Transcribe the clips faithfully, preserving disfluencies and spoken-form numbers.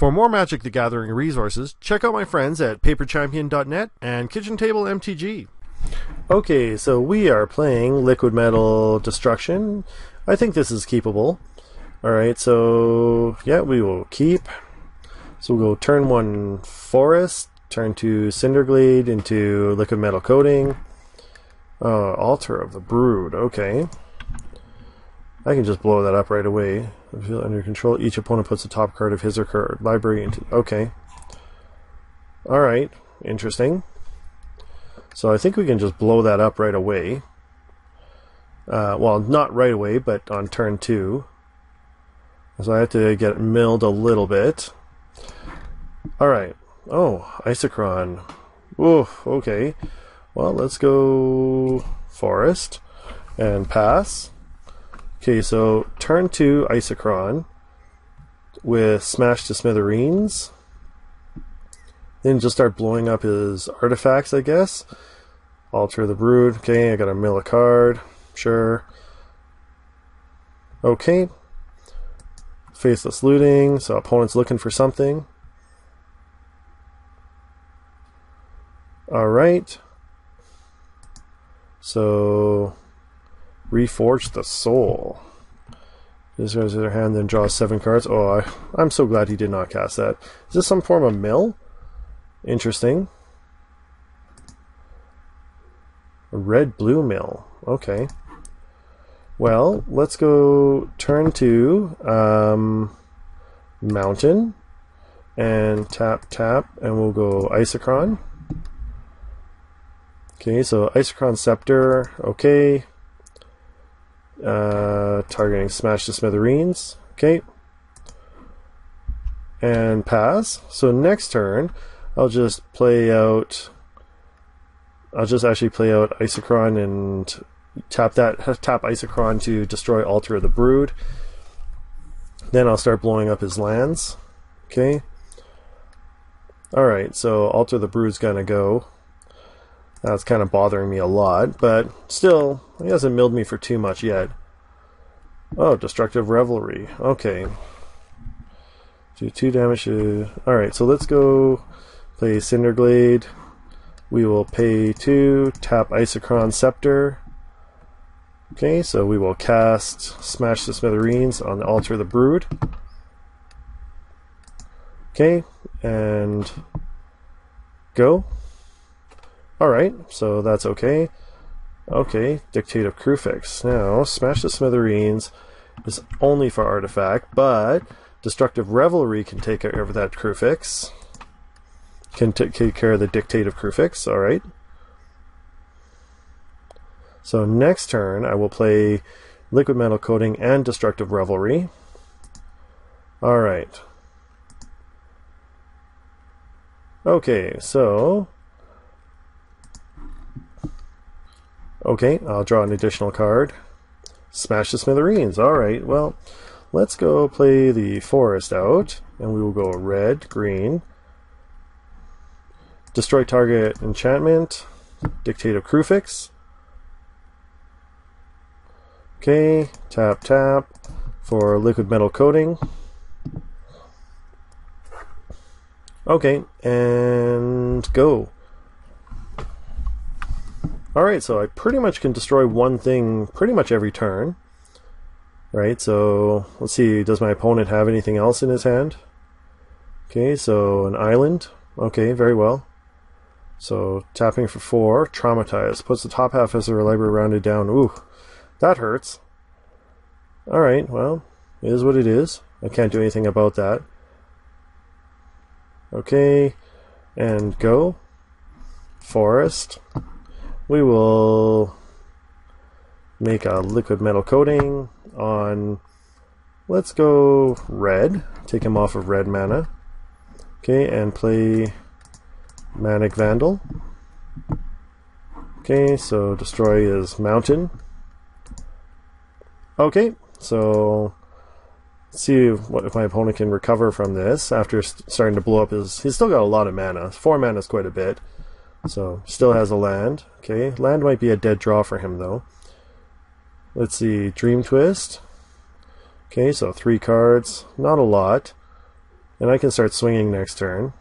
For more Magic the Gathering resources, check out my friends at Paper Champion dot net and Kitchen Table M T G. Okay, so we are playing Liquimetal Destruction. I think this is keepable. Alright, so yeah, we will keep. So we'll go turn one Forest, turn two Cinderglade into Liquimetal Coating. Uh, Altar of the Brood, okay. I can just blow that up right away. Reveal under control, each opponent puts the top card of his or her library into... Okay. Alright, interesting. So I think we can just blow that up right away. Uh, well, not right away, but on turn two. So I have to get milled a little bit. Alright. Oh, Isochron. Ooh, okay. Well, let's go Forest and pass. Okay, so turn two Isochron with Smash to Smithereens. Then just start blowing up his artifacts, I guess. Altar of the Brood. Okay, I gotta mill a card. Sure. Okay. Faceless Looting, so opponent's looking for something. Alright. So, Reforge the Soul. This goes to their hand, then draws seven cards. Oh, I, I'm so glad he did not cast that. Is this some form of mill? Interesting. A red-blue mill. Okay. Well, let's go turn to um, Mountain and tap, tap, and we'll go Isochron. Okay, so Isochron Scepter, okay. Uh, targeting Smash to Smithereens, okay. And pass. So next turn, I'll just play out, I'll just actually play out Isochron and tap that, tap Isochron to destroy Altar of the Brood. Then I'll start blowing up his lands, okay. Alright, so Altar of the Brood's gonna go. That's kind of bothering me a lot, but still, he hasn't milled me for too much yet. Oh, Destructive Revelry. Okay. Do two damage. Alright, so let's go play Cinderglade. We will pay two, tap Isochron Scepter. Okay, so we will cast Smash the Smithereens on the Altar of the Brood. Okay, and go. Alright, so that's okay. Okay, Dictate of Kruphyx. Now, Smash the Smithereens is only for Artifact, but Destructive Revelry can take care of that Kruphyx. Can take care of the Dictate of Kruphyx, alright. So next turn, I will play Liquimetal Coating and Destructive Revelry. Alright. Okay, so... Okay, I'll draw an additional card. Smash the Smithereens. Alright, well, let's go play the Forest out. And we will go red, green. Destroy target enchantment. Dictate of Kruphyx. Okay, tap, tap for Liquimetal Coating. Okay, and go. Alright, so I pretty much can destroy one thing pretty much every turn. Right, so let's see, does my opponent have anything else in his hand? Okay, so an island. Okay, very well. So tapping for four, Traumatize. Puts the top half as a library rounded down. Ooh, that hurts. Alright, well, it is what it is. I can't do anything about that. Okay, and go. Forest. We will make a Liquimetal Coating on, let's go red, take him off of red mana. Okay, and play Manic Vandal. Okay, so destroy his mountain. Okay, so let's see if, what, if my opponent can recover from this after st starting to blow up his, he's still got a lot of mana, four mana is quite a bit. So, still has a land. Okay, land might be a dead draw for him, though. Let's see, Dream Twist. Okay, so three cards. Not a lot. And I can start swinging next turn.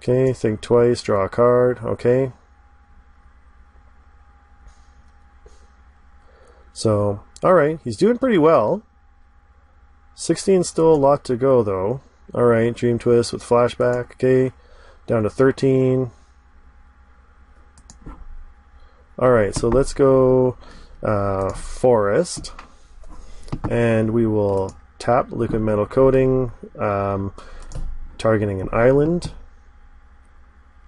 Okay, think twice, draw a card. Okay. So, alright, he's doing pretty well. sixteen still a lot to go, though. Alright, Dream Twist with Flashback. Okay, down to thirteen. Alright, so let's go uh, Forest. And we will tap Liquimetal Coating, um, targeting an island.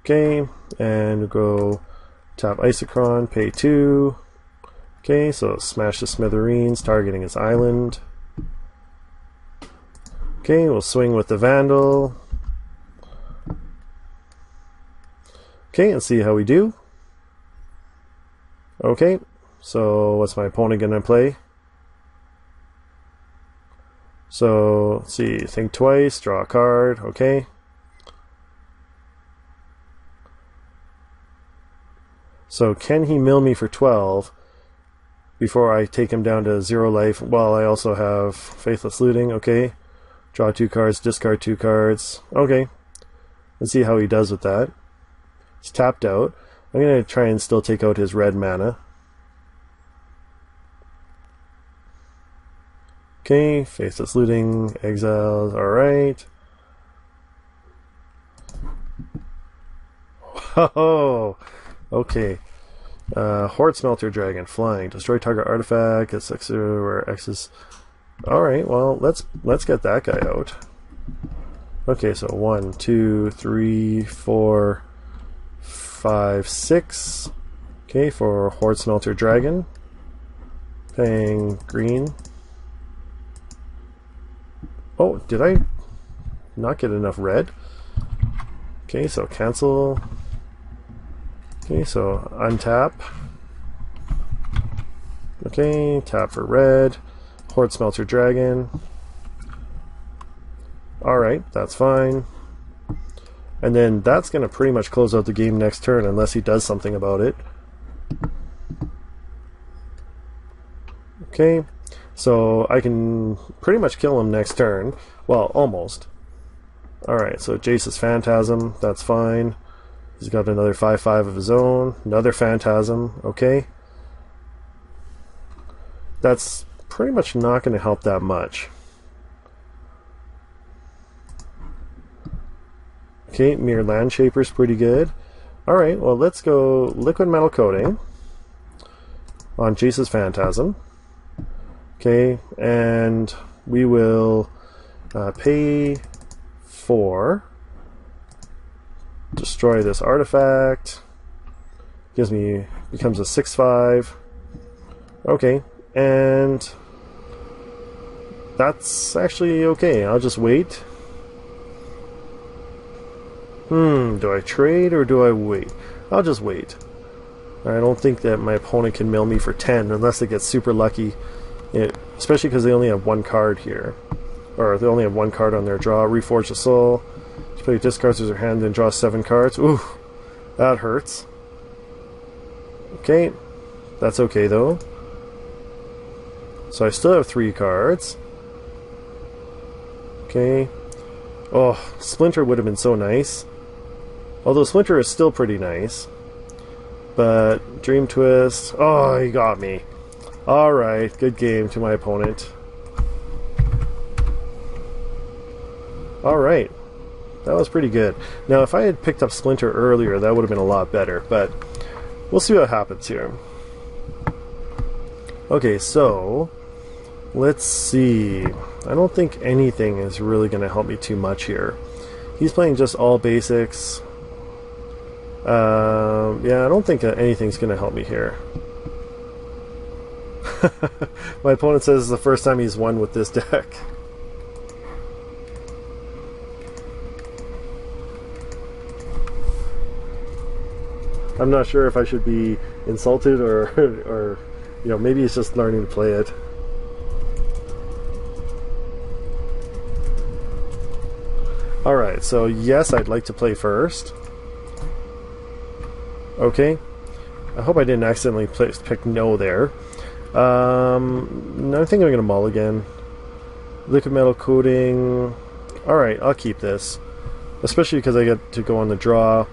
Okay, and go tap Isochron, pay two. Okay, so Smash to Smithereens, targeting his island. Okay, we'll swing with the Vandal. Okay, and see how we do. Okay, so what's my opponent gonna play? So, let's see, think twice, draw a card, okay. So can he mill me for twelve before I take him down to zero life while I also have Faithless Looting, okay. Draw two cards, discard two cards. Okay. Let's see how he does with that. He's tapped out. I'm going to try and still take out his red mana. Okay, Faceless Looting, exiled, alright. Whoa! Okay. Uh, Horde Smelter Dragon, flying. Destroy target artifact, it's X or X's. Alright, well, let's let's get that guy out. Okay, so one, two, three, four, five, six. Okay, for Horde Smelter Dragon. Paying green. Oh, did I not get enough red? Okay, so cancel. Okay, so untap. Okay, tap for red. Horde Smelter Dragon. Alright, that's fine. And then that's going to pretty much close out the game next turn unless he does something about it. Okay, so I can pretty much kill him next turn. Well, almost. Alright, so Jace's Phantasm, that's fine. He's got another five five of his own. Another Phantasm, okay. That's pretty much not going to help that much. Okay, Mere Landshaper's pretty good. Alright, well let's go Liquimetal Coating on Jace's Phantasm. Okay, and we will uh, pay four. Destroy this artifact. Gives me, becomes a six five. Okay, and that's actually okay. I'll just wait. Hmm, do I trade or do I wait? I'll just wait. I don't think that my opponent can mill me for ten unless they get super lucky. It, especially because they only have one card here. Or they only have one card on their draw. Reforge the Soul. Just play discards with their hand and draw seven cards. Ooh, that hurts. Okay, that's okay though. So I still have three cards. Okay. Oh, Splinter would have been so nice. Although Splinter is still pretty nice. But Dream Twist. Oh, he got me. Alright, good game to my opponent. Alright. That was pretty good. Now, if I had picked up Splinter earlier, that would have been a lot better. But we'll see what happens here. Okay, so let's see. I don't think anything is really going to help me too much here. He's playing just all basics. Uh, yeah, I don't think anything's going to help me here. My opponent says it's the first time he's won with this deck. I'm not sure if I should be insulted or, or you know, maybe he's just learning to play it. Alright, so yes, I'd like to play first. Okay. I hope I didn't accidentally play, pick no there. Um, no, I think I'm going to mulligan. Liquimetal Coating. Alright, I'll keep this. Especially because I get to go on the draw.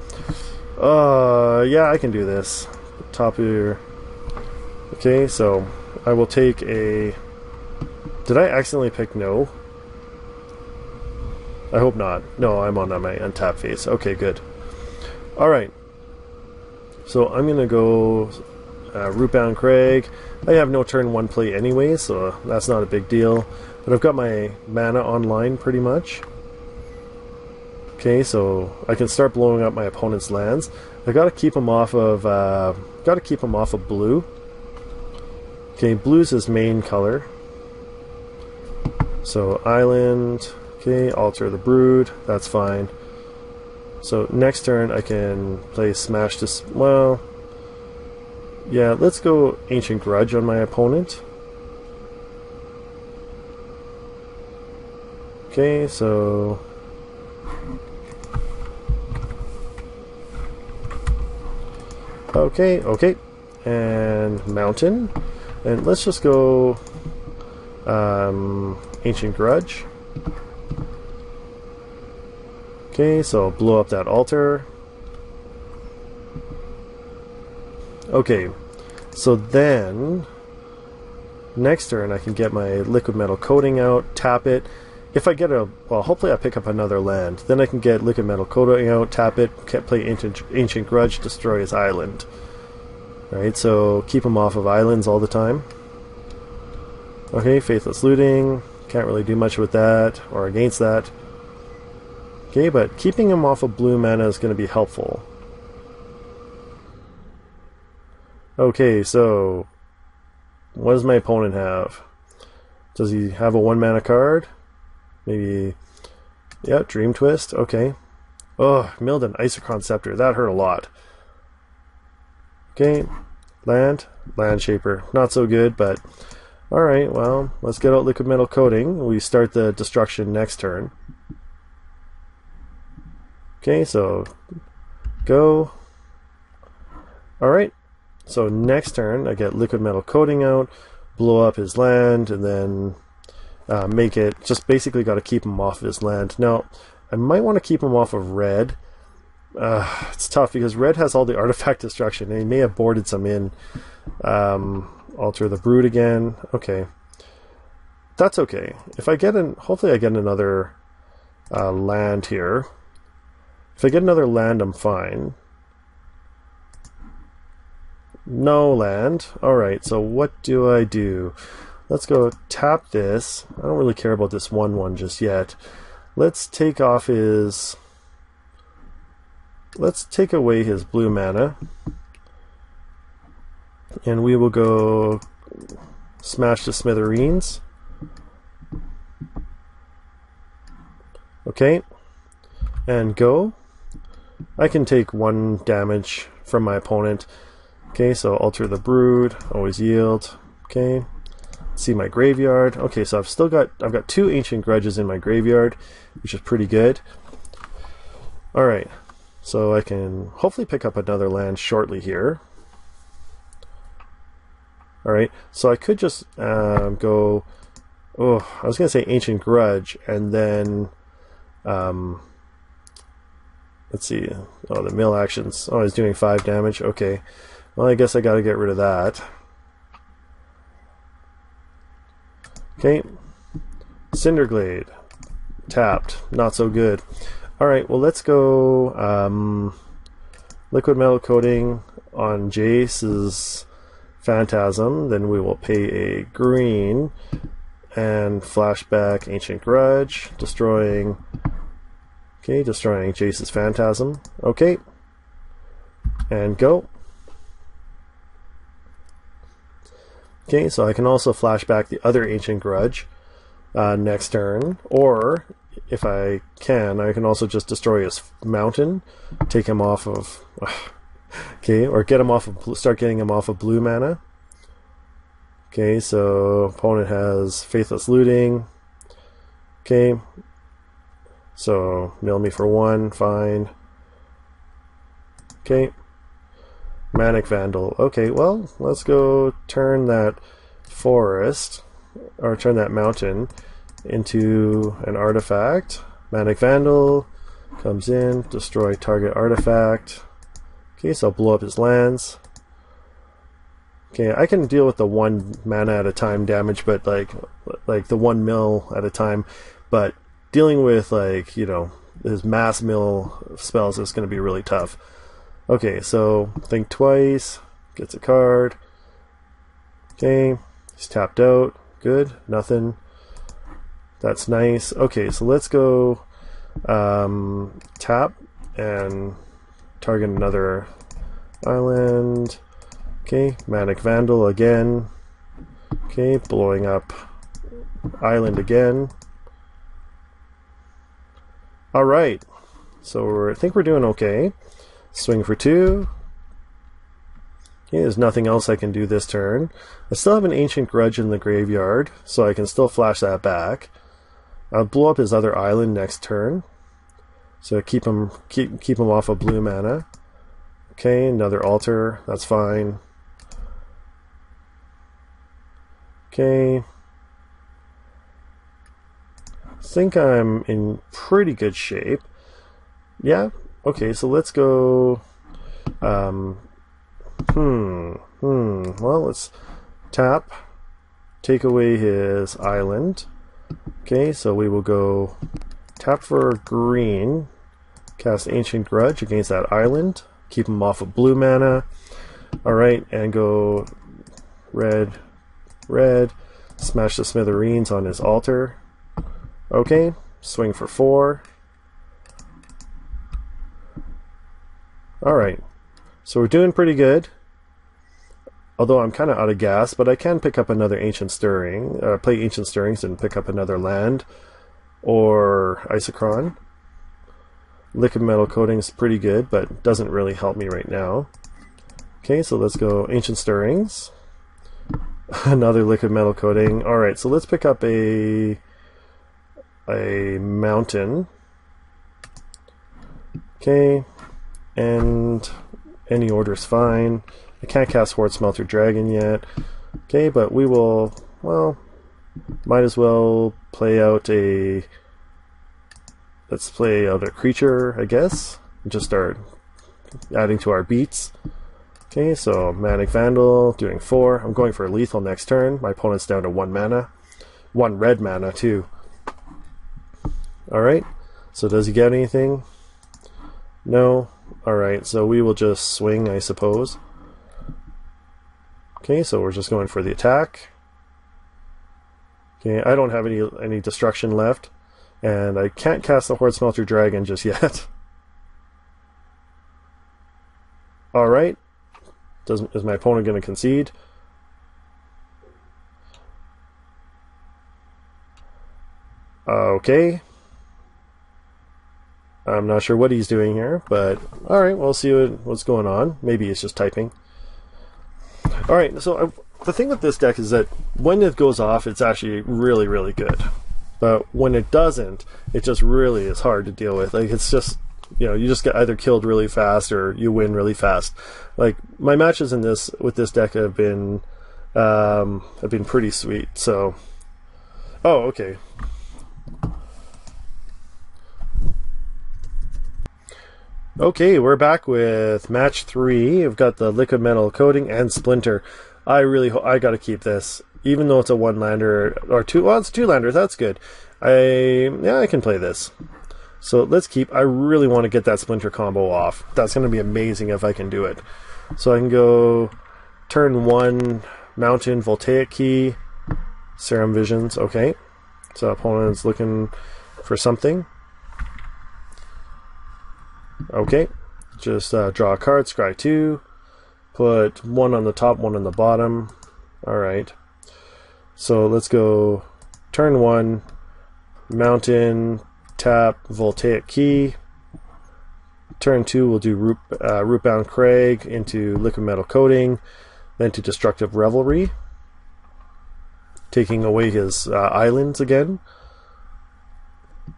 Uh, yeah, I can do this. Top of your... Okay, so I will take a... Did I accidentally pick no? I hope not. No, I'm on my untap phase. Okay, good. Alright. So I'm going to go uh, Rootbound Crag. I have no turn one play anyway, so that's not a big deal. But I've got my mana online pretty much. Okay, so I can start blowing up my opponent's lands. I got to keep them off of uh, got to keep them off of blue. Okay, blue's his main color. So island, okay, Altar of the Brood, that's fine. So next turn I can play Smash to S- well, yeah, let's go Ancient Grudge on my opponent. Okay, so Okay, okay, and Mountain, and let's just go um, Ancient Grudge. Okay, so blow up that altar. Okay, so then next turn I can get my Liquimetal Coating out, tap it. If I get a, well, hopefully I pick up another land. Then I can get Liquimetal Coating out, tap it, can't play Ancient, Ancient Grudge, destroy his island. Right, so keep him off of islands all the time. Okay, Faithless Looting, can't really do much with that, or against that. Okay, but keeping him off of blue mana is going to be helpful. Okay, so what does my opponent have? Does he have a one mana card? Maybe, yeah, Dream Twist, okay. Oh, Milden, Isochron Scepter, that hurt a lot. Okay, land, land shaper. Not so good, but alright, well, let's get out Liquimetal Coating. We start the destruction next turn. Okay, so go. Alright, so next turn I get Liquimetal Coating out, blow up his land, and then... Uh, make it, just basically got to keep him off of his land. Now, I might want to keep him off of red. Uh, it's tough because red has all the artifact destruction, and he may have boarded some in. Um, Altar the Brood again. Okay. That's okay. If I get an, hopefully I get another uh, land here. If I get another land, I'm fine. No land. Alright, so what do I do? Let's go tap this. I don't really care about this one one just yet. Let's take off his... Let's take away his blue mana. And we will go Smash to Smithereens. Okay. And go. I can take one damage from my opponent. Okay, so Alter the Brood. Always yield. Okay. See my graveyard. Okay, so I've still got I've got two Ancient Grudges in my graveyard, which is pretty good. Alright, so I can hopefully pick up another land shortly here. Alright, so I could just um, go oh I was gonna say Ancient Grudge and then um let's see. Oh, the mill actions. Oh, he's doing five damage. Okay. Well, I guess I gotta get rid of that. Okay, Cinderglade, tapped, not so good. Alright, well let's go um, Liquimetal Coating on Jace's Phantasm, then we will pay a green and flashback Ancient Grudge, destroying, okay, destroying Jace's Phantasm, okay, and go. Okay, so I can also flash back the other Ancient Grudge uh, next turn, or if I can, I can also just destroy his mountain, take him off of, okay, or get him off of, start getting him off of blue mana. Okay, so opponent has Faithless Looting. Okay, so mill me for one, fine. Okay. Manic Vandal. Okay, well, let's go turn that forest, or turn that mountain into an artifact. Manic Vandal comes in, destroy target artifact. Okay, so I'll blow up his lands. Okay, I can deal with the one mana at a time damage, but like, like the one mil at a time, but dealing with like, you know, his mass mill spells is going to be really tough. Okay, so think twice, gets a card. Okay, he's tapped out. Good, nothing. That's nice. Okay, so let's go um, tap and target another island. Okay, Manic Vandal again. Okay, blowing up island again. All right, so we're, I think we're doing okay. Swing for two. Okay, there's nothing else I can do this turn. I still have an Ancient Grudge in the graveyard, so I can still flash that back. I'll blow up his other island next turn, so keep him keep keep him off of blue mana. Okay, another altar. That's fine. Okay. I think I'm in pretty good shape. Yeah. Okay, so let's go. Um, hmm. Hmm. Well, let's tap. Take away his island. Okay, so we will go tap for green. Cast Ancient Grudge against that island. Keep him off of blue mana. Alright, and go red, red. Smash the Smithereens on his altar. Okay, swing for four. Alright, so we're doing pretty good. Although I'm kind of out of gas, but I can pick up another Ancient Stirring, uh, play Ancient Stirrings and pick up another land or Isochron. Liquimetal Coating is pretty good, but doesn't really help me right now. Okay, so let's go Ancient Stirrings. Another Liquimetal Coating. Alright, so let's pick up a a mountain. Okay, and any order is fine. I can't cast Horde Smelter Dragon yet. Okay, but we will, well, might as well play out a... Let's play out a creature, I guess. Just start adding to our beats. Okay, so Manic Vandal doing four. I'm going for a lethal next turn. My opponent's down to one mana. One red mana, too. Alright, so does he get anything? No. Alright, so we will just swing, I suppose. Okay, so we're just going for the attack. Okay, I don't have any, any destruction left. And I can't cast the Horde Smelter Dragon just yet. Alright. Is my opponent going to concede? Okay. I'm not sure what he's doing here, but alright, we'll see what, what's going on. Maybe he's just typing. Alright, so I, the thing with this deck is that when it goes off, it's actually really, really good. But when it doesn't, it just really is hard to deal with. Like, it's just, you know, you just get either killed really fast or you win really fast. Like, my matches in this with this deck have been um, have been pretty sweet. So, oh, okay. Okay, we're back with match three. We've got the Liquimetal Coating and Splinter. I really, I gotta keep this. Even though it's a one-lander, or two, well, it's a two-lander, that's good. I, yeah, I can play this. So let's keep, I really want to get that Splinter combo off. That's going to be amazing if I can do it. So I can go turn one, Mountain, Voltaic Key, Serum Visions, okay. So opponent's looking for something. Okay, just uh, draw a card, scry two, put one on the top, one on the bottom, alright. So let's go turn one, mountain, tap, Voltaic Key. Turn two, we'll do root, uh, Rootbound Crag into Liquimetal Coating, then to Destructive Revelry, taking away his uh, islands again.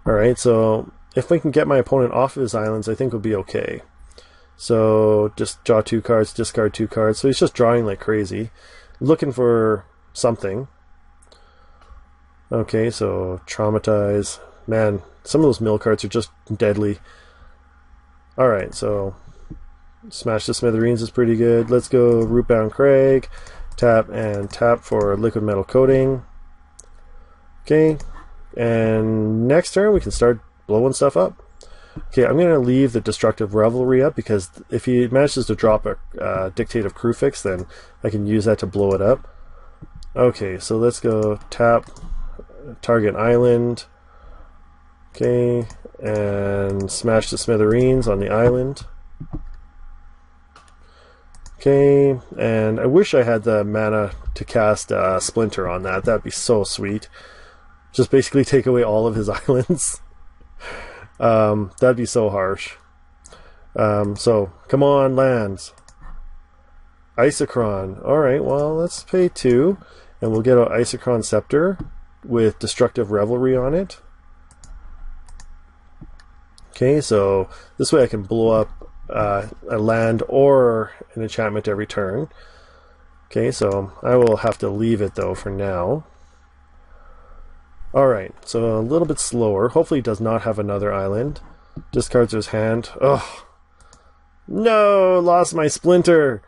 Alright, so if we can get my opponent off of his islands, I think we'll be okay. So just draw two cards, discard two cards. So he's just drawing like crazy, looking for something. Okay, so Traumatize. Man, Some of those mill carts are just deadly. Alright, so Smash to Smithereens is pretty good. Let's go Rootbound Crag. Tap and tap for Liquimetal Coating. Okay, and next turn we can start blowing stuff up. Okay, I'm going to leave the Destructive Revelry up because if he manages to drop a uh, Dictate of Kruphyx, then I can use that to blow it up. Okay, so let's go tap, target island. Okay, and Smash the Smithereens on the island. Okay, and I wish I had the mana to cast uh, Splinter on that. That'd be so sweet. Just basically take away all of his islands. Um, that'd be so harsh. Um, so, come on, lands. Isochron. Alright, well, let's pay two. And we'll get an Isochron Scepter with Destructive Revelry on it. Okay, so this way I can blow up uh, a land or an enchantment every turn. Okay, so I will have to leave it, though, for now. Alright, so a little bit slower. Hopefully he does not have another island. Discards his hand. Ugh. No! Lost my Splinter!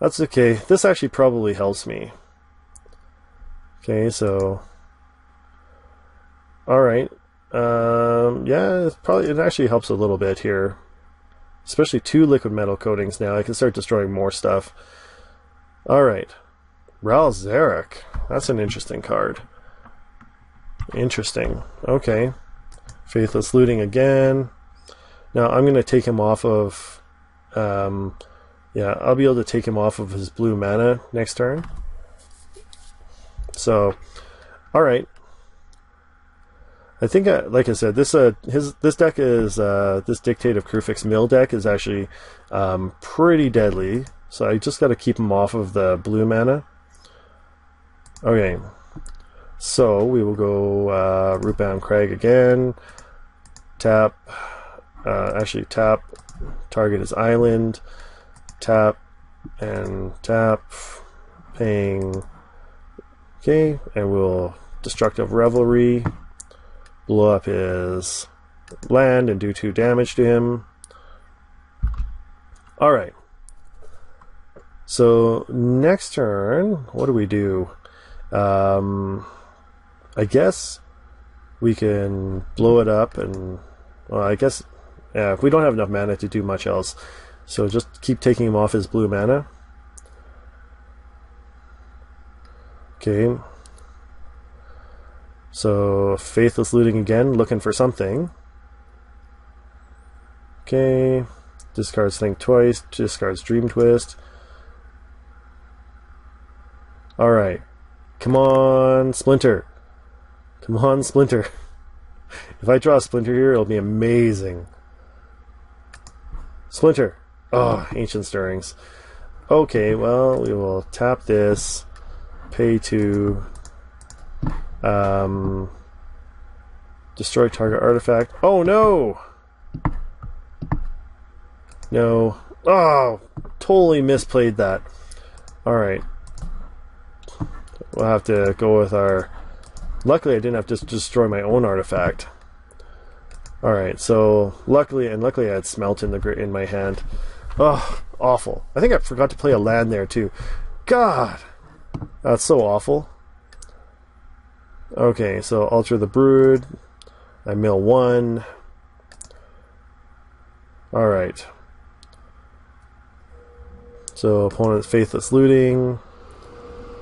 That's okay. This actually probably helps me. Okay, so... Alright. Um, yeah, it's probably, it actually helps a little bit here. Especially two Liquimetal Coatings now. I can start destroying more stuff. Alright. Ral Zarek. That's an interesting card. Interesting. Okay. Faithless Looting again. Now I'm going to take him off of... Um, yeah, I'll be able to take him off of his blue mana next turn. So, alright. I think, I, like I said, this uh, his this deck is... Uh, this Dictate of Kruphyx mill deck is actually um, pretty deadly. So I just got to keep him off of the blue mana. Okay. So we will go uh, Rootbound Crag again, tap, uh, actually tap, target his island, tap, and tap, paying, okay, and we'll Destructive Revelry, blow up his land and do two damage to him. Alright, so next turn, what do we do? Um... I guess we can blow it up and, well, I guess, yeah, if we don't have enough mana to do much else. So just keep taking him off his blue mana. Okay. So, Faithless Looting again, looking for something. Okay. Discards Think Twice, discards Dream Twist. Alright. Come on, Splinter. Come on, Splinter. If I draw a Splinter here, it'll be amazing. Splinter. Oh, Ancient Stirrings. Okay, well, we will tap this. Pay to... Um, destroy target artifact. Oh, no! No. Oh, totally misplayed that. Alright. We'll have to go with our... Luckily, I didn't have to destroy my own artifact. Alright, so luckily, and luckily I had Smelt in, the, in my hand. Oh, awful. I think I forgot to play a land there, too. God! That's so awful. Okay, so Altar of the Brood. I mill one. Alright. So, opponent's Faithless Looting.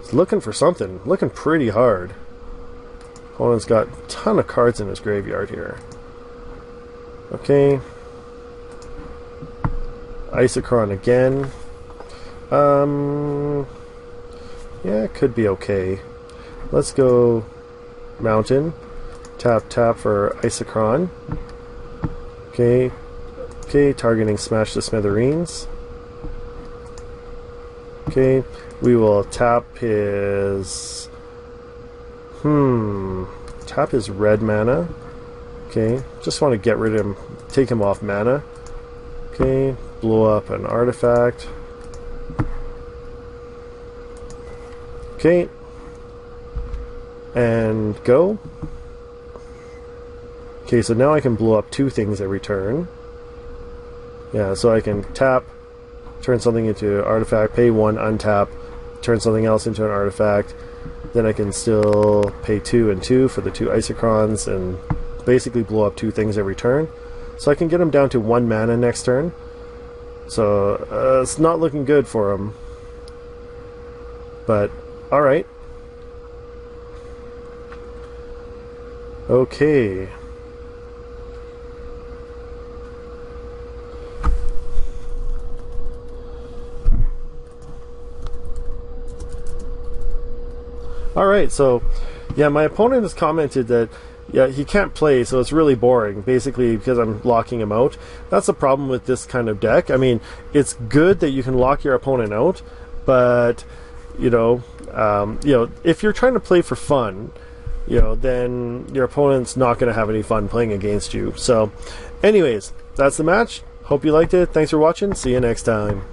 He's looking for something. Looking pretty hard. Opponent's got a ton of cards in his graveyard here. Okay. Isochron again. Um, yeah, it could be okay. Let's go Mountain. Tap, tap for Isochron. Okay. Okay, targeting Smash the Smithereens. Okay. We will tap his... Hmm, tap his red mana. Okay, just want to get rid of him, take him off mana. Okay, blow up an artifact. Okay, and go. Okay, so now I can blow up two things every turn. Yeah, so I can tap, turn something into an artifact, pay one, untap, turn something else into an artifact. Then I can still pay two and two for the two Isocrons and basically blow up two things every turn. So I can get him down to one mana next turn. So uh, it's not looking good for him. But, alright. Okay. Alright, so, yeah, my opponent has commented that, yeah, he can't play, so it's really boring, basically, because I'm locking him out. That's the problem with this kind of deck. I mean, it's good that you can lock your opponent out, but, you know, um, you know, if you're trying to play for fun, you know, then your opponent's not going to have any fun playing against you. So, anyways, that's the match. Hope you liked it. Thanks for watching. See you next time.